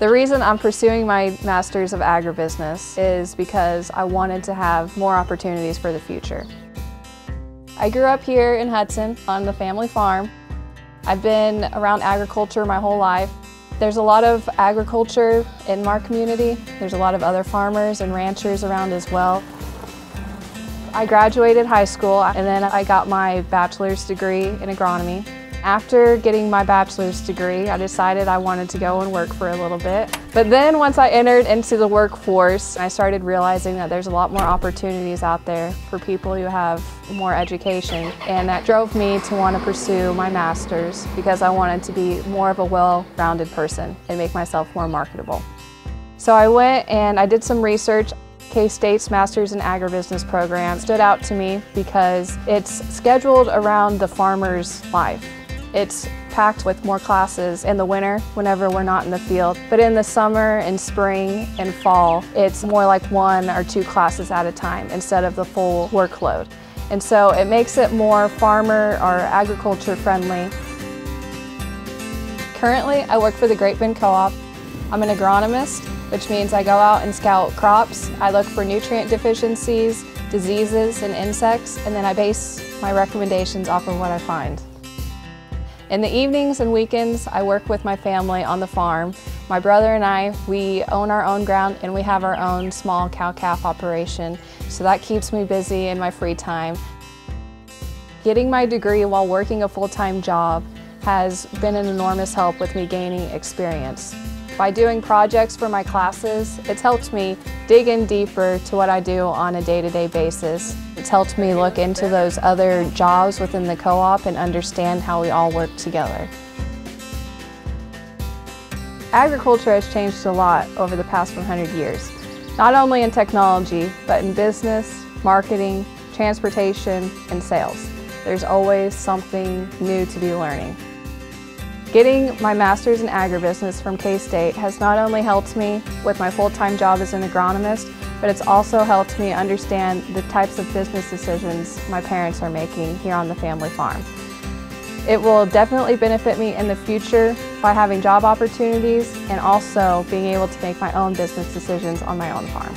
The reason I'm pursuing my Master's of Agribusiness is because I wanted to have more opportunities for the future. I grew up here in Hudson on the family farm. I've been around agriculture my whole life. There's a lot of agriculture in our community. There's a lot of other farmers and ranchers around as well. I graduated high school and then I got my bachelor's degree in agronomy. After getting my bachelor's degree, I decided I wanted to go and work for a little bit. But then once I entered into the workforce, I started realizing that there's a lot more opportunities out there for people who have more education. And that drove me to want to pursue my master's because I wanted to be more of a well-rounded person and make myself more marketable. So I went and I did some research. K-State's Master's in Agribusiness program stood out to me because it's scheduled around the farmer's life. It's packed with more classes in the winter whenever we're not in the field, but in the summer and spring and fall, it's more like 1 or 2 classes at a time instead of the full workload. And so it makes it more farmer or agriculture friendly. Currently, I work for the Great Bend Co-op. I'm an agronomist, which means I go out and scout crops. I look for nutrient deficiencies, diseases, and insects, and then I base my recommendations off of what I find. In the evenings and weekends, I work with my family on the farm. My brother and I, we own our own ground and we have our own small cow-calf operation, so that keeps me busy in my free time. Getting my degree while working a full-time job has been an enormous help with me gaining experience. By doing projects for my classes, it's helped me dig in deeper to what I do on a day-to-day basis. It's helped me look into those other jobs within the co-op and understand how we all work together. Agriculture has changed a lot over the past 100 years, not only in technology, but in business, marketing, transportation, and sales. There's always something new to be learning. Getting my Master's in Agribusiness from K-State has not only helped me with my full-time job as an agronomist, but it's also helped me understand the types of business decisions my parents are making here on the family farm. It will definitely benefit me in the future by having job opportunities and also being able to make my own business decisions on my own farm.